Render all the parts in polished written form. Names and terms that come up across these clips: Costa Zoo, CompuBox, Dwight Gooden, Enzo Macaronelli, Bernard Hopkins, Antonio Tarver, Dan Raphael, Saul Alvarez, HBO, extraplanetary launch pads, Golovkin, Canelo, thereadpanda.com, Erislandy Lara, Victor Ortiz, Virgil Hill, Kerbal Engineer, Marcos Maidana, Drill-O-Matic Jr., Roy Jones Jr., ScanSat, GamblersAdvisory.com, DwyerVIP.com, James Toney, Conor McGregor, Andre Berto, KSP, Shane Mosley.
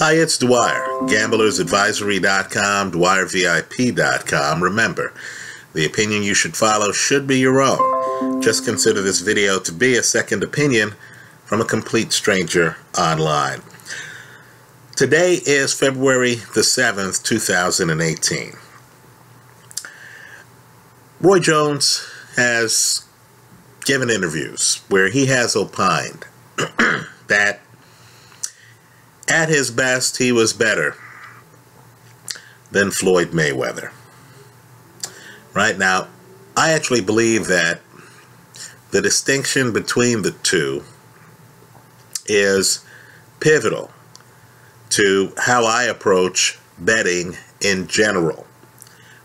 Hi, it's Dwyer, GamblersAdvisory.com, DwyerVIP.com. Remember, the opinion you should follow should be your own. Just consider this video to be a second opinion from a complete stranger online. Today is February the 7th, 2018. Roy Jones has given interviews where he has opined that at his best, he was better than Floyd Mayweather. Right now, I actually believe that the distinction between the two is pivotal to how I approach betting in general,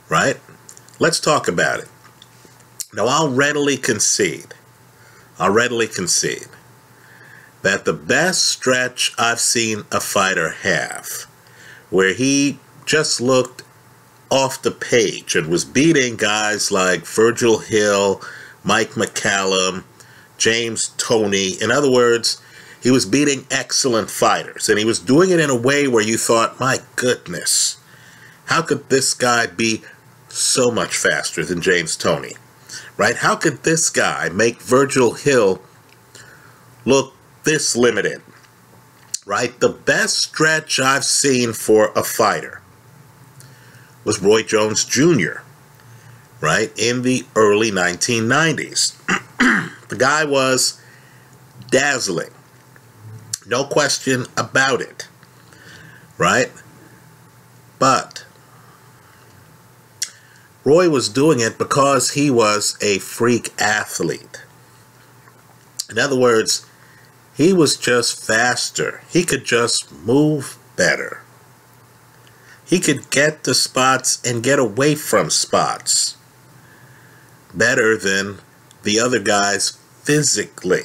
right? Let's talk about it. Now, I'll readily concede that the best stretch I've seen a fighter have, where he just looked off the page and was beating guys like Virgil Hill, Mike McCallum, James Toney. In other words, he was beating excellent fighters, and he was doing it in a way where you thought, my goodness, how could this guy be so much faster than James Toney, right? How could this guy make Virgil Hill look this limited, right? The best stretch I've seen for a fighter was Roy Jones Jr., right, in the early 1990s. The guy was dazzling, no question about it, right? But Roy was doing it because he was a freak athlete. In other words, he was just faster. He could just move better. He could get to spots and get away from spots better than the other guys physically.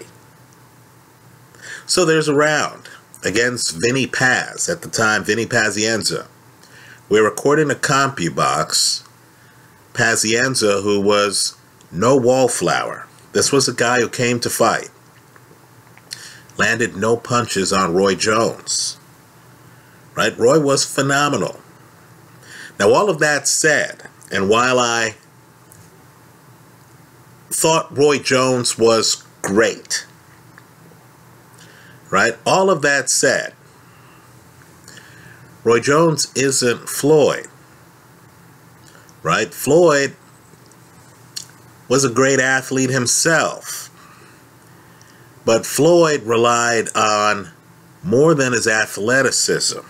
So there's a round against Vinny Paz, at the time Vinny Pazienza, where according to CompuBox, Pazienza, who was no wallflower, this was a guy who came to fight, landed no punches on Roy Jones, right? Roy was phenomenal. Now, all of that said, and while I thought Roy Jones was great, right? All of that said, Roy Jones isn't Floyd, right? Floyd was a great athlete himself. But Floyd relied on more than his athleticism.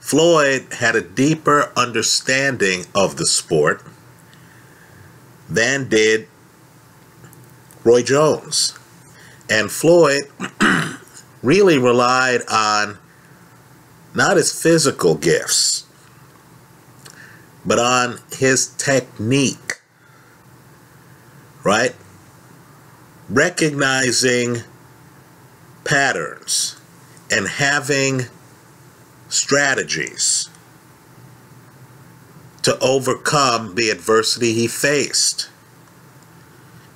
Floyd had a deeper understanding of the sport than did Roy Jones. And Floyd really relied on not his physical gifts, but on his technique, right? Recognizing patterns and having strategies to overcome the adversity he faced.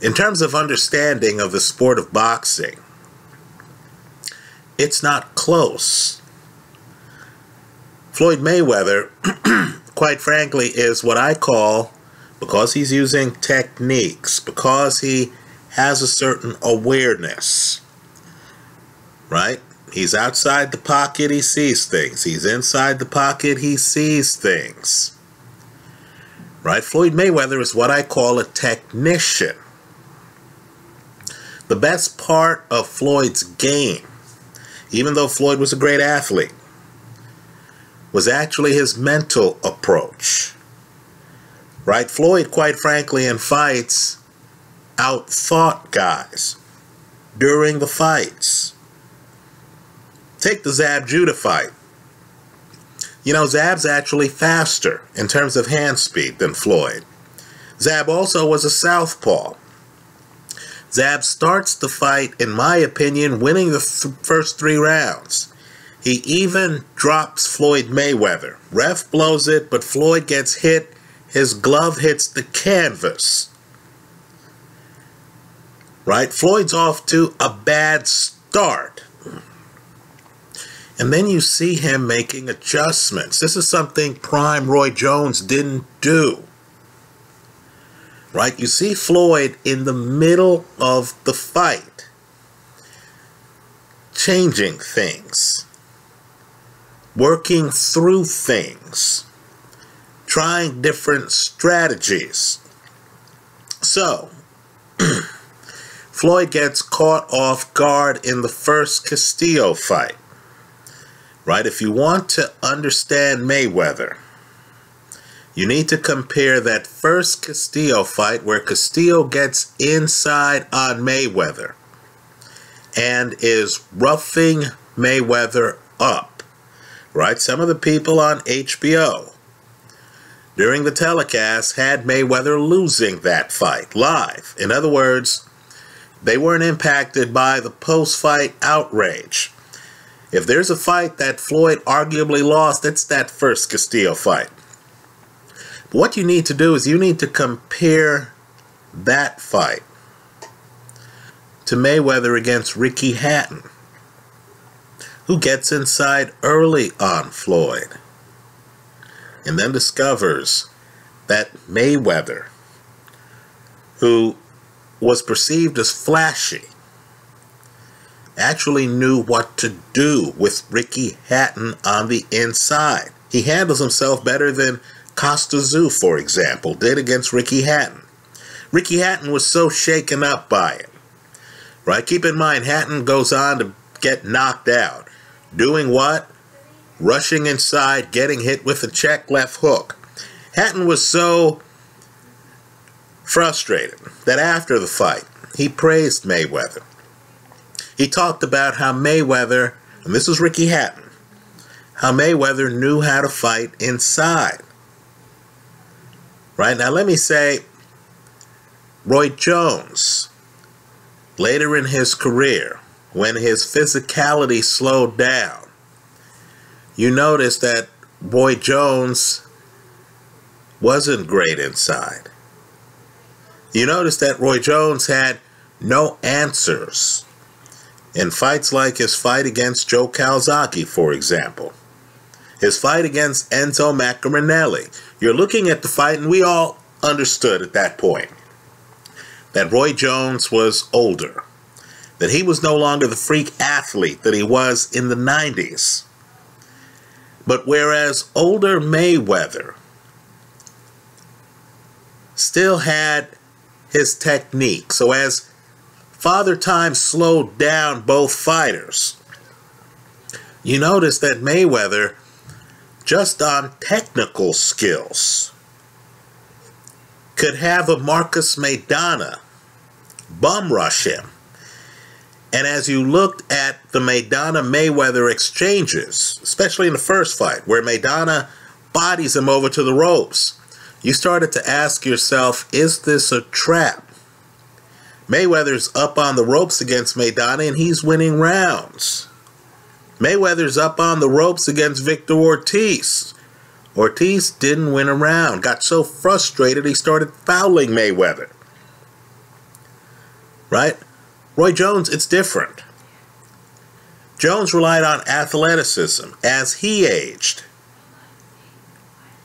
In terms of understanding of the sport of boxing, it's not close. Floyd Mayweather, quite frankly, is what I call, because he's using techniques, because he has a certain awareness, right? He's outside the pocket, he sees things. He's inside the pocket, he sees things, right? Floyd Mayweather is what I call a technician. The best part of Floyd's game, even though Floyd was a great athlete, was actually his mental approach, right? Floyd, quite frankly, in fights, outthought guys during the fights. Take the Zab Judah fight. You know, Zab's actually faster in terms of hand speed than Floyd. Zab also was a southpaw. Zab starts the fight, in my opinion, winning the first three rounds. He even drops Floyd Mayweather. Ref blows it, but Floyd gets hit. His glove hits the canvas. Right? Floyd's off to a bad start. And then you see him making adjustments. This is something prime Roy Jones didn't do. Right? You see Floyd in the middle of the fight, changing things, working through things, trying different strategies. So, Floyd gets caught off guard in the first Castillo fight. Right? If you want to understand Mayweather, you need to compare that first Castillo fight where Castillo gets inside on Mayweather and is roughing Mayweather up. Right? Some of the people on HBO during the telecast had Mayweather losing that fight live. In other words, they weren't impacted by the post-fight outrage. If there's a fight that Floyd arguably lost, it's that first Castillo fight. What you need to do is you need to compare that fight to Mayweather against Ricky Hatton, who gets inside early on Floyd and then discovers that Mayweather, who was perceived as flashy, actually knew what to do with Ricky Hatton on the inside. He handles himself better than Costa Zoo, for example, did against Ricky Hatton. Ricky Hatton was so shaken up by it, right? Keep in mind, Hatton goes on to get knocked out. Doing what? Rushing inside, getting hit with a check left hook. Hatton was so frustrated that after the fight, he praised Mayweather. He talked about how Mayweather, and this is Ricky Hatton, how Mayweather knew how to fight inside. Right? Now let me say, Roy Jones, later in his career, when his physicality slowed down, you notice that Roy Jones wasn't great inside. You notice that Roy Jones had no answers in fights like his fight against Joe Calzaghe, for example. His fight against Enzo Macaronelli. You're looking at the fight, and we all understood at that point that Roy Jones was older, that he was no longer the freak athlete that he was in the 90s. But whereas older Mayweather still had his technique, so as Father Time slowed down both fighters, you notice that Mayweather, just on technical skills, could have a Marcos Maidana bum rush him. And as you looked at the Maidana-Mayweather exchanges, especially in the first fight, where Maidana bodies him over to the ropes, you started to ask yourself, is this a trap? Mayweather's up on the ropes against Maidana, and he's winning rounds. Mayweather's up on the ropes against Victor Ortiz. Ortiz didn't win a round, got so frustrated he started fouling Mayweather. Right? Roy Jones, it's different. Jones relied on athleticism as he aged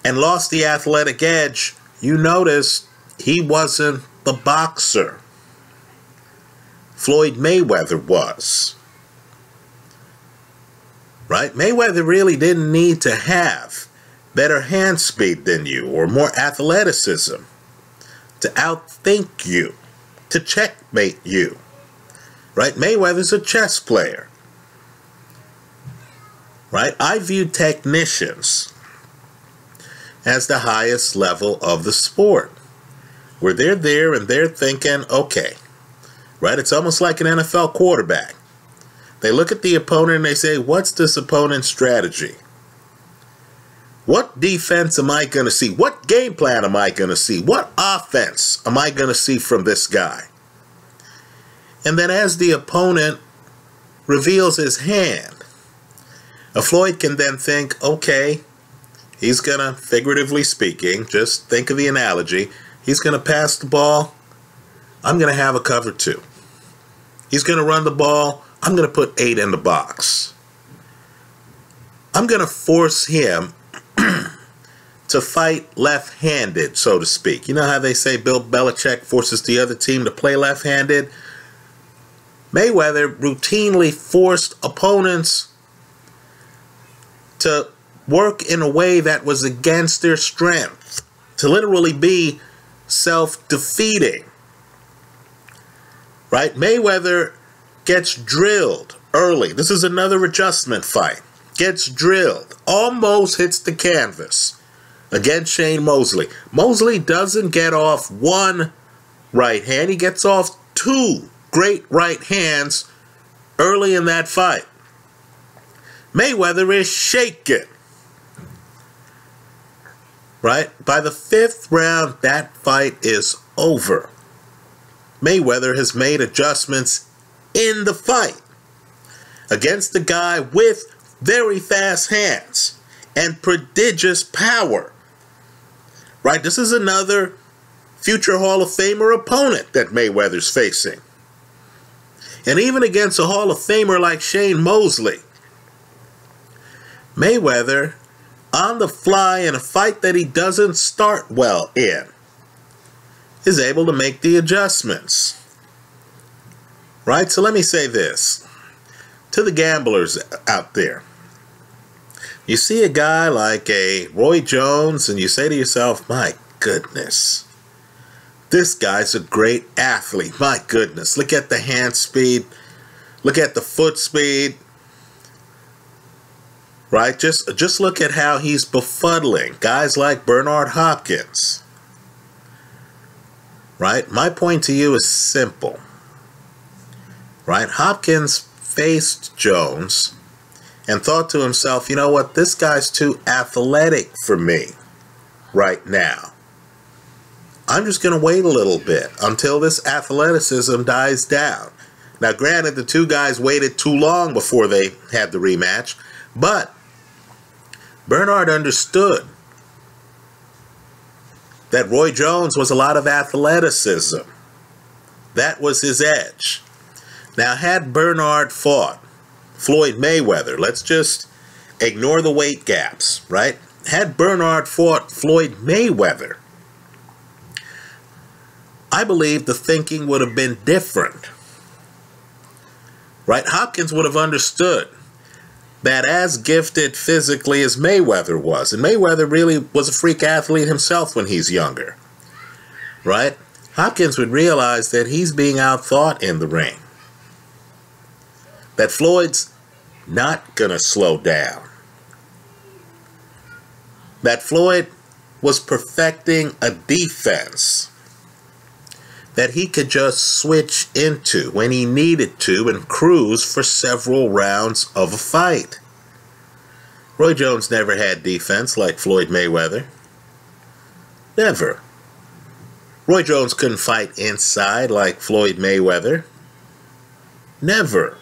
and lost the athletic edge. You notice he wasn't the boxer Floyd Mayweather was. Right? Mayweather really didn't need to have better hand speed than you or more athleticism to outthink you, to checkmate you. Right? Mayweather's a chess player. Right? I view technicians as the highest level of the sport, where they're there and they're thinking, okay, right? It's almost like an NFL quarterback. They look at the opponent and they say, what's this opponent's strategy? What defense am I going to see? What game plan am I going to see? What offense am I going to see from this guy? And then as the opponent reveals his hand, Floyd can then think, okay, he's going to, figuratively speaking, just think of the analogy, he's going to pass the ball, I'm going to have a cover two. He's going to run the ball, I'm going to put 8 in the box. I'm going to force him to fight left-handed, so to speak. You know how they say Bill Belichick forces the other team to play left-handed? Mayweather routinely forced opponents to work in a way that was against their strength, to literally be self-defeating, right? Mayweather gets drilled early. This is another adjustment fight. Gets drilled, almost hits the canvas against Shane Mosley. Mosley doesn't get off one right hand. He gets off two great right hands early in that fight. Mayweather is shaken, right? By the fifth round, that fight is over. Mayweather has made adjustments in the fight against the guy with very fast hands and prodigious power, right? This is another future Hall of Famer opponent that Mayweather's facing. And even against a Hall of Famer like Shane Mosley, Mayweather, on the fly in a fight that he doesn't start well in, is able to make the adjustments, right? So let me say this to the gamblers out there. You see a guy like a Roy Jones and you say to yourself, my goodness, this guy's a great athlete. My goodness, look at the hand speed. Look at the foot speed. Right? Just look at how he's befuddling guys like Bernard Hopkins. Right? My point to you is simple. Right? Hopkins faced Jones and thought to himself, you know what? This guy's too athletic for me right now. I'm just going to wait a little bit until this athleticism dies down. Now, granted, the two guys waited too long before they had the rematch, but Bernard understood that Roy Jones was a lot of athleticism. That was his edge. Now, had Bernard fought Floyd Mayweather, let's just ignore the weight gaps, right? Had Bernard fought Floyd Mayweather, I believe the thinking would have been different, right? Hopkins would have understood that as gifted physically as Mayweather was, and Mayweather really was a freak athlete himself when he's younger, right? Hopkins would realize that he's being outthought in the ring, that Floyd's not going to slow down, that Floyd was perfecting a defense that he could just switch into when he needed to and cruise for several rounds of a fight. Roy Jones never had defense like Floyd Mayweather. Never. Roy Jones couldn't fight inside like Floyd Mayweather. Never.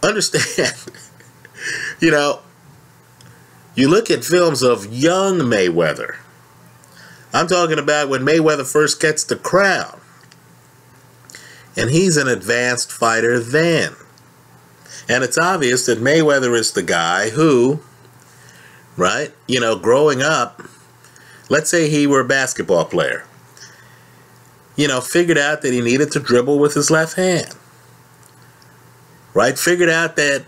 Understand, you know, you look at films of young Mayweather. I'm talking about when Mayweather first gets the crown. And he's an advanced fighter then. And it's obvious that Mayweather is the guy who, right, you know, growing up, let's say he were a basketball player, you know, figured out that he needed to dribble with his left hand, right? Figured out that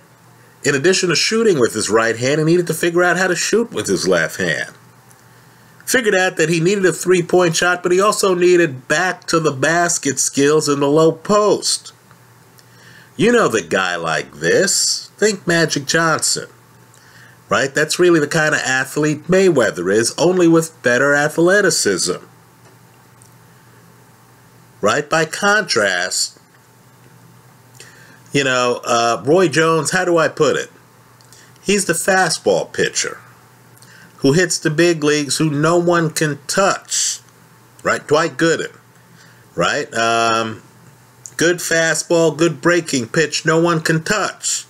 in addition to shooting with his right hand, he needed to figure out how to shoot with his left hand. Figured out that he needed a three-point shot, but he also needed back-to-the-basket skills in the low post. You know the guy like this. Think Magic Johnson, right? That's really the kind of athlete Mayweather is, only with better athleticism, right? By contrast, you know, Roy Jones, how do I put it? He's the fastball pitcher who hits the big leagues, who no one can touch, right? Dwight Gooden, right? Good fastball, good breaking pitch, no one can touch,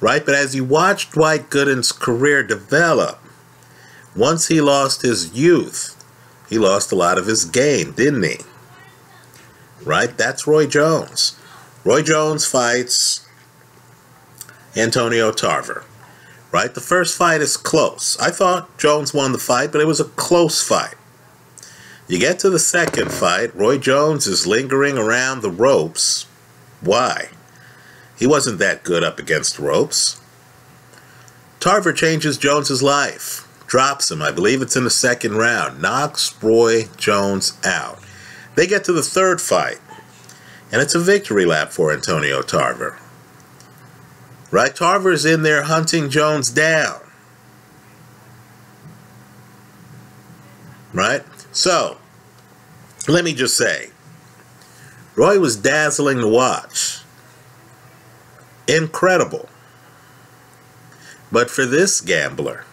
right? But as you watch Dwight Gooden's career develop, once he lost his youth, he lost a lot of his game, didn't he? Right? That's Roy Jones. Roy Jones fights Antonio Tarver. right? The first fight is close. I thought Jones won the fight, but it was a close fight. You get to the second fight, Roy Jones is lingering around the ropes. Why? He wasn't that good up against the ropes. Tarver changes Jones's life. Drops him. I believe it's in the second round. Knocks Roy Jones out. They get to the third fight. And it's a victory lap for Antonio Tarver. Right? Tarver's in there hunting Jones down. Right? So, let me just say, Roy was dazzling to watch. Incredible. But for this gambler,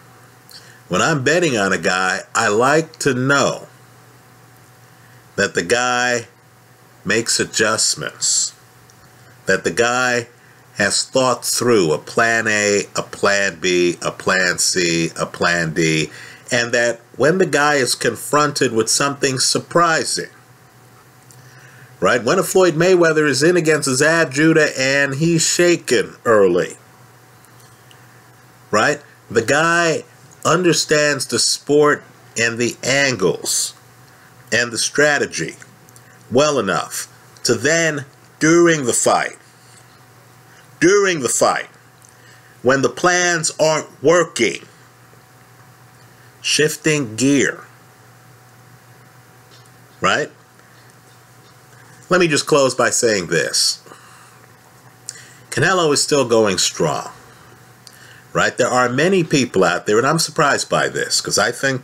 when I'm betting on a guy, I like to know that the guy makes adjustments, that the guy has thought through a plan A, a plan B, a plan C, a plan D, and that when the guy is confronted with something surprising, right? When a Floyd Mayweather is in against Zab Judah and he's shaken early, right? The guy understands the sport and the angles and the strategy well enough to then, during the fight, when the plans aren't working, shifting gear, right? Let me just close by saying this. Canelo is still going strong. Right? There are many people out there, and I'm surprised by this, because I think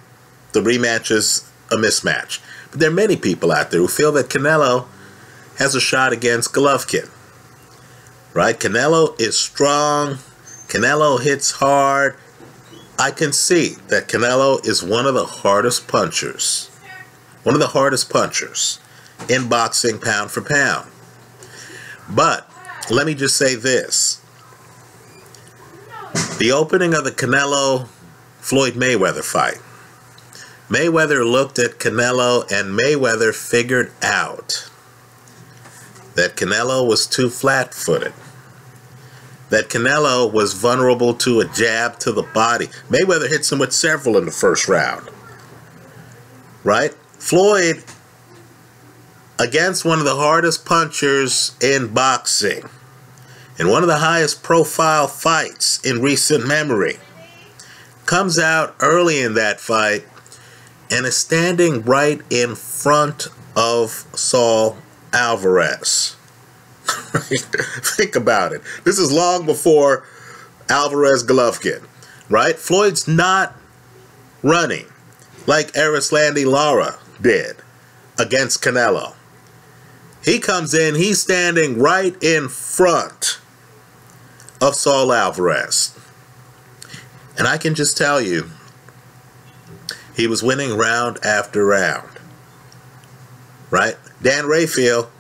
the rematch is a mismatch. But there are many people out there who feel that Canelo has a shot against Golovkin. Right? Canelo is strong. Canelo hits hard. I can see that Canelo is one of the hardest punchers. One of the hardest punchers in boxing, pound for pound. But let me just say this. The opening of the Canelo-Floyd Mayweather fight. Mayweather looked at Canelo, and Mayweather figured out that Canelo was too flat-footed. That Canelo was vulnerable to a jab to the body. Mayweather hits him with several in the first round. Right? Floyd, against one of the hardest punchers in boxing. In one of the highest profile fights in recent memory, comes out early in that fight and is standing right in front of Saul Alvarez. Think about it. This is long before Alvarez Golovkin, right? Floyd's not running like Erislandy Lara did against Canelo. He comes in, he's standing right in front of Saul Alvarez. And I can just tell you, he was winning round after round. Right? Dan Raphael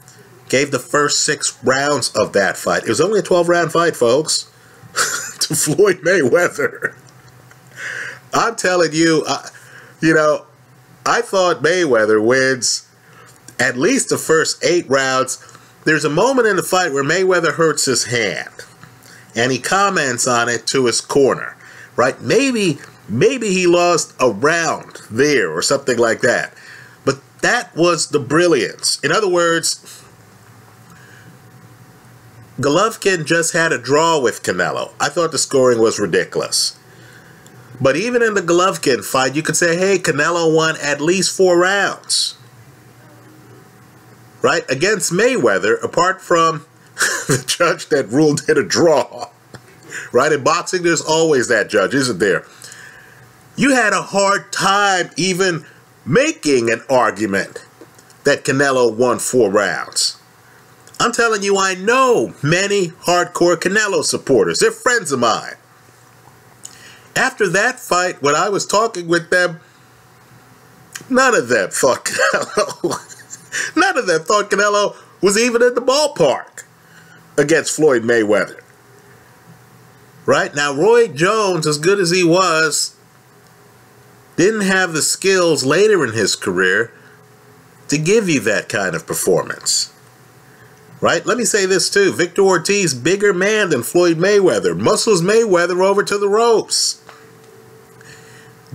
gave the first 6 rounds of that fight. It was only a 12-round fight, folks, to Floyd Mayweather. I'm telling you, I thought Mayweather wins at least the first 8 rounds. There's a moment in the fight where Mayweather hurts his hand. And he comments on it to his corner, right? Maybe he lost a round there or something like that. But that was the brilliance. In other words, Golovkin just had a draw with Canelo. I thought the scoring was ridiculous. But even in the Golovkin fight, you could say, hey, Canelo won at least 4 rounds. Right? Against Mayweather, apart from the judge that ruled it a draw, right? In boxing, there's always that judge, isn't there? You had a hard time even making an argument that Canelo won 4 rounds. I'm telling you, I know many hardcore Canelo supporters. They're friends of mine. After that fight, when I was talking with them, none of them thought Canelo, none of them thought Canelo was even in the ballpark against Floyd Mayweather. Right? Now, Roy Jones, as good as he was, didn't have the skills later in his career to give you that kind of performance. right? Let me say this too. Victor Ortiz, bigger man than Floyd Mayweather. Muscles Mayweather over to the ropes.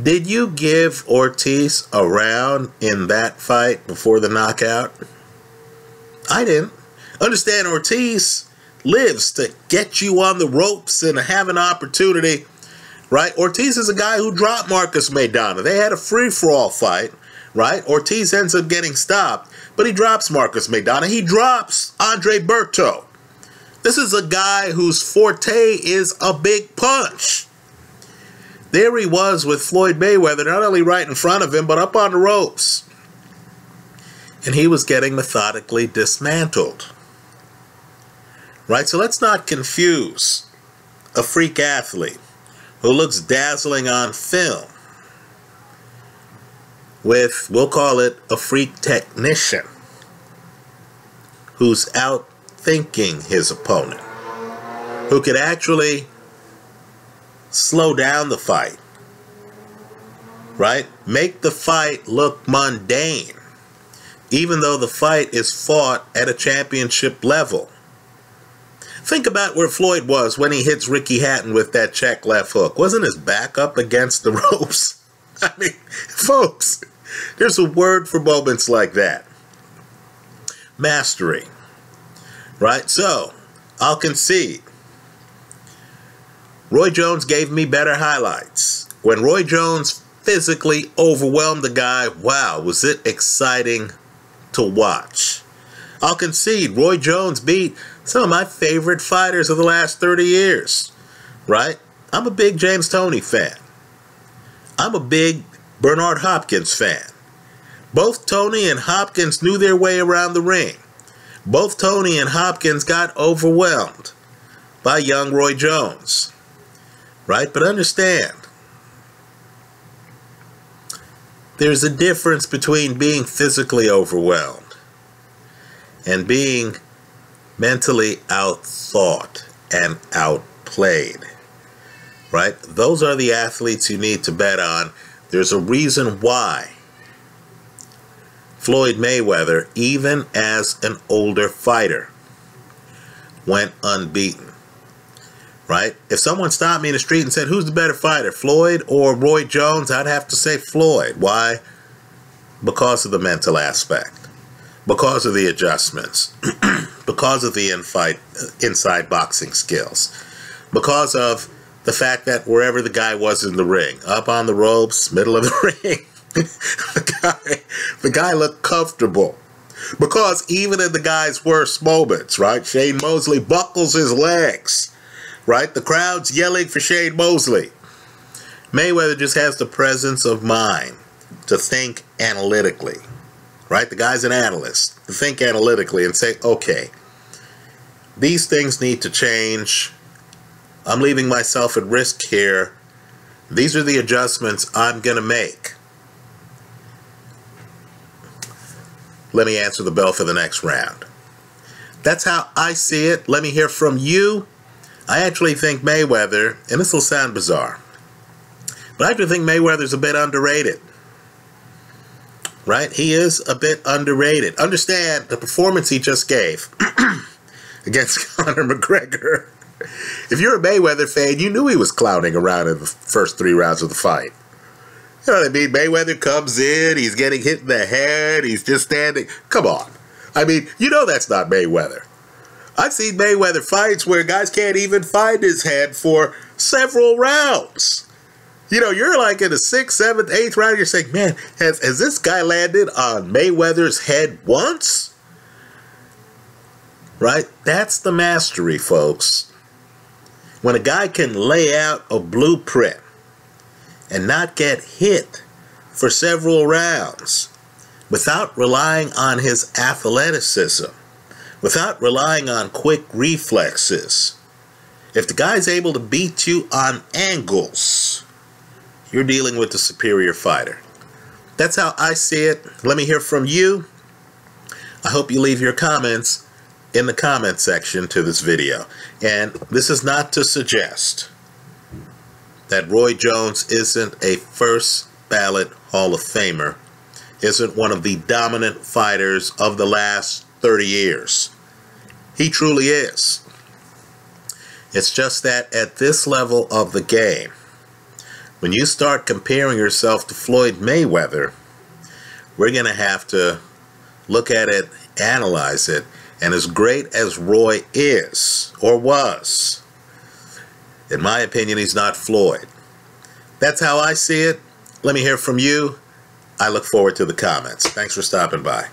Did you give Ortiz a round in that fight before the knockout? I didn't. Understand, Ortiz lives to get you on the ropes and have an opportunity, right? Ortiz is a guy who dropped Marcos Maidana. They had a free-for-all fight, right? Ortiz ends up getting stopped, but he drops Marcos Maidana. He drops Andre Berto. This is a guy whose forte is a big punch. There he was with Floyd Mayweather, not only right in front of him, but up on the ropes. And he was getting methodically dismantled. Right, so let's not confuse a freak athlete who looks dazzling on film with, we'll call it, a freak technician who's outthinking his opponent, who could actually slow down the fight, right? Make the fight look mundane, even though the fight is fought at a championship level. Think about where Floyd was when he hits Ricky Hatton with that check left hook. Wasn't his back up against the ropes? I mean, folks, there's a word for moments like that. Mastery, right? So, I'll concede. Roy Jones gave me better highlights. When Roy Jones physically overwhelmed the guy, wow, was it exciting to watch. I'll concede Roy Jones beat some of my favorite fighters of the last 30 years, right? I'm a big James Toney fan. I'm a big Bernard Hopkins fan. Both Toney and Hopkins knew their way around the ring. Both Toney and Hopkins got overwhelmed by young Roy Jones. Right? But understand, there's a difference between being physically overwhelmed and being mentally outthought and outplayed. Right? Those are the athletes you need to bet on. There's a reason why Floyd Mayweather, even as an older fighter, went unbeaten. Right? If someone stopped me in the street and said, who's the better fighter, Floyd or Roy Jones? I'd have to say Floyd. Why? Because of the mental aspect. Because of the adjustments. Because of the inside boxing skills. Because of the fact that wherever the guy was in the ring, up on the ropes, middle of the ring, the guy looked comfortable. Because even in the guy's worst moments, right? Shane Mosley buckles his legs. Right? The crowd's yelling for Shane Mosley. Mayweather just has the presence of mind to think analytically. Right? The guy's an analyst. To think analytically and say, okay, these things need to change. I'm leaving myself at risk here. These are the adjustments I'm going to make. Let me answer the bell for the next round. That's how I see it. Let me hear from you. I actually think Mayweather, and this will sound bizarre, but I actually think Mayweather's a bit underrated. Right? He is a bit underrated. Understand the performance he just gave against Conor McGregor. If you're a Mayweather fan, you knew he was clowning around in the first 3 rounds of the fight. You know what I mean? Mayweather comes in, he's getting hit in the head, he's just standing. Come on. I mean, you know that's not Mayweather. I've seen Mayweather fights where guys can't even find his head for several rounds. You know, you're like in the 6th, 7th, 8th round, you're saying, man, has this guy landed on Mayweather's head once? Right? That's the mastery, folks. When a guy can lay out a blueprint and not get hit for several rounds without relying on his athleticism, without relying on quick reflexes. If the guy's able to beat you on angles, you're dealing with the superior fighter. That's how I see it. Let me hear from you. I hope you leave your comments in the comment section to this video. And this is not to suggest that Roy Jones isn't a first ballot Hall of Famer, isn't one of the dominant fighters of the last 30 years. He truly is. It's just that at this level of the game, when you start comparing yourself to Floyd Mayweather, we're going to have to look at it, analyze it, and as great as Roy is, or was, in my opinion, he's not Floyd. That's how I see it. Let me hear from you. I look forward to the comments. Thanks for stopping by.